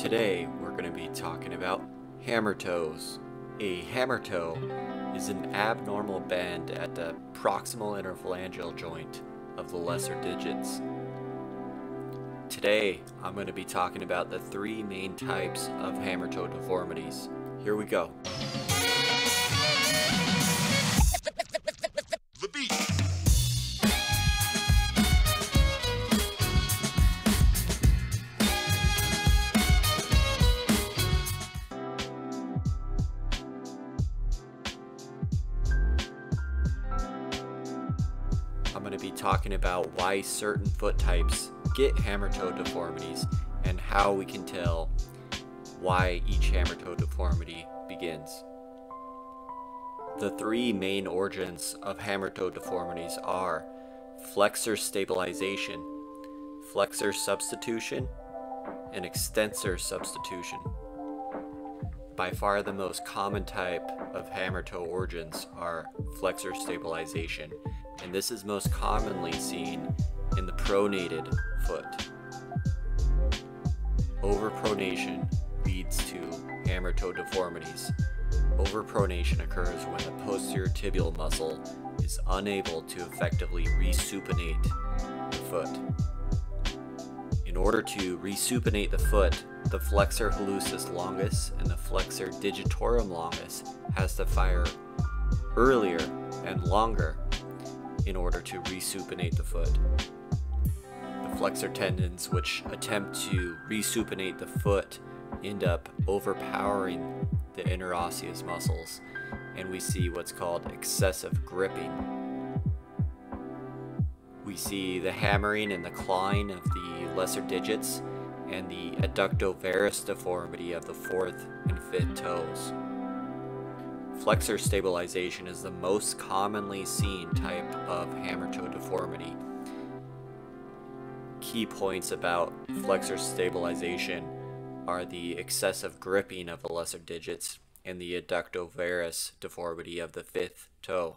Today we're going to be talking about hammer toes. A hammer toe is an abnormal bend at the proximal interphalangeal joint of the lesser digits. Today I'm going to be talking about the three main types of hammer toe deformities. Here we go. I'm going to be talking about why certain foot types get hammer toe deformities and how we can tell why each hammer toe deformity begins. The three main origins of hammer toe deformities are flexor stabilization, flexor substitution, and extensor substitution. By far the most common type of hammer toe origins are flexor stabilization, and this is most commonly seen in the pronated foot. Overpronation leads to hammer toe deformities. Overpronation occurs when the posterior tibial muscle is unable to effectively resupinate the foot. In order to resupinate the foot, the flexor hallucis longus and the flexor digitorum longus has to fire earlier and longer in order to resupinate the foot. The flexor tendons which attempt to resupinate the foot end up overpowering the interosseous muscles, and we see what's called excessive gripping. We see the hammering and the clawing of the lesser digits and the adductovarus deformity of the fourth and fifth toes. Flexor stabilization is the most commonly seen type of hammer toe deformity. Key points about flexor stabilization are the excessive gripping of the lesser digits and the adductovarus deformity of the fifth toe.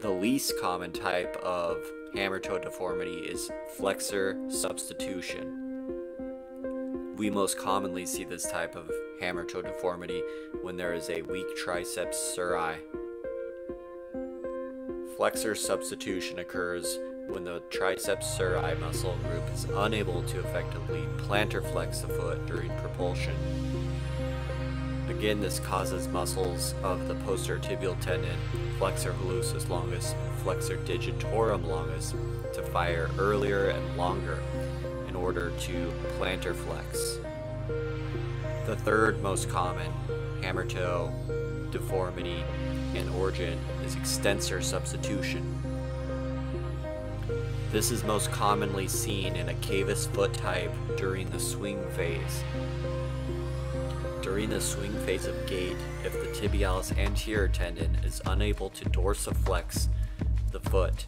The least common type of hammer toe deformity is flexor substitution. We most commonly see this type of hammer toe deformity when there is a weak triceps surae. Flexor substitution occurs when the triceps surae muscle group is unable to effectively plantar flex the foot during propulsion. Again, this causes muscles of the posterior tibial tendon, flexor hallucis longus, and flexor digitorum longus to fire earlier and longer in order to plantar flex. The third most common hammer toe deformity and origin is extensor substitution. This is most commonly seen in a cavus foot type during the swing phase. During the swing phase of gait, if the tibialis anterior tendon is unable to dorsiflex the foot,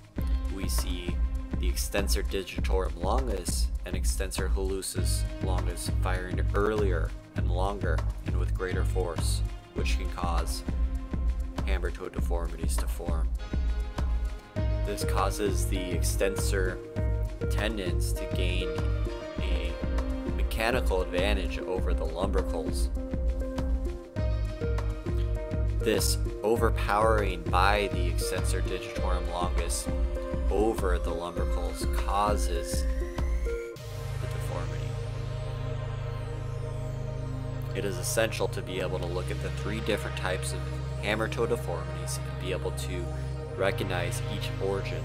we see the extensor digitorum longus and extensor hallucis longus firing earlier and longer and with greater force, which can cause hammer toe deformities to form. This causes the extensor tendons to gain a mechanical advantage over the lumbricals. This overpowering by the extensor digitorum longus over the lumbricals causes the deformity. It is essential to be able to look at the three different types of hammer toe deformities and be able to recognize each origin.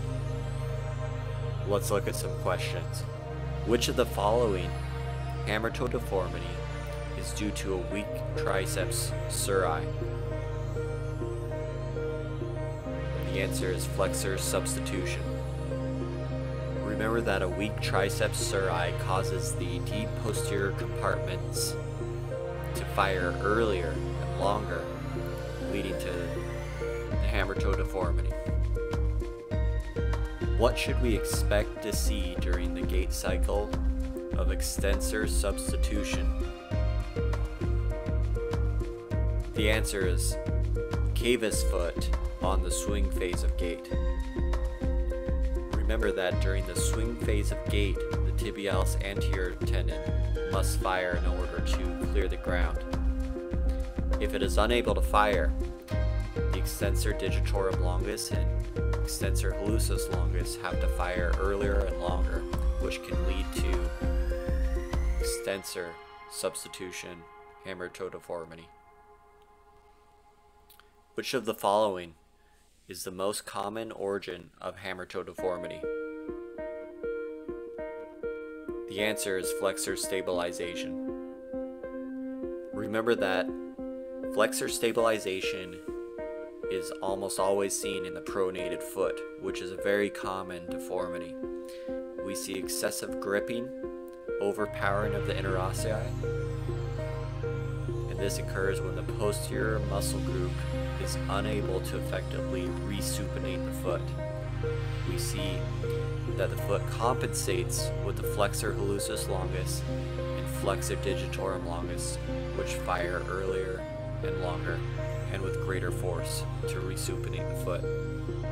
Let's look at some questions. Which of the following hammer toe deformity is due to a weak triceps surae? The answer is flexor substitution. Remember that a weak triceps surae causes the deep posterior compartments to fire earlier and longer, leading to the hammer toe deformity. What should we expect to see during the gait cycle of extensor substitution? The answer is cavus foot on the swing phase of gait. Remember that during the swing phase of gait, the tibialis anterior tendon must fire in order to clear the ground. If it is unable to fire, the extensor digitorum longus and extensor hallucis longus have to fire earlier and longer, which can lead to extensor substitution, hammer toe deformity. Which of the following is the most common origin of hammer toe deformity? The answer is flexor stabilization. Remember that flexor stabilization is almost always seen in the pronated foot, which is a very common deformity. We see excessive gripping, overpowering of the interossei, and this occurs when the posterior muscle group is unable to effectively resupinate the foot. We see that the foot compensates with the flexor hallucis longus and flexor digitorum longus, which fire earlier and longer and with greater force to resupinate the foot.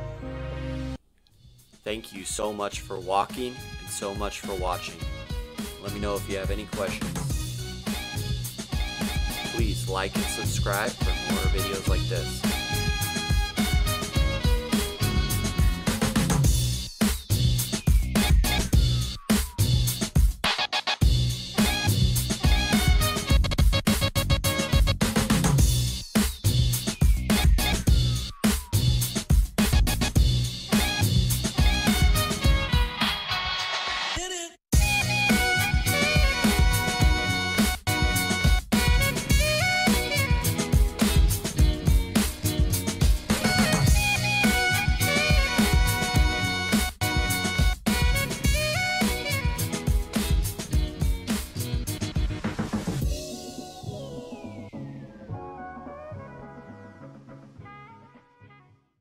Thank you so much for walking and so much for watching. Let me know if you have any questions. Please like and subscribe for more videos like this.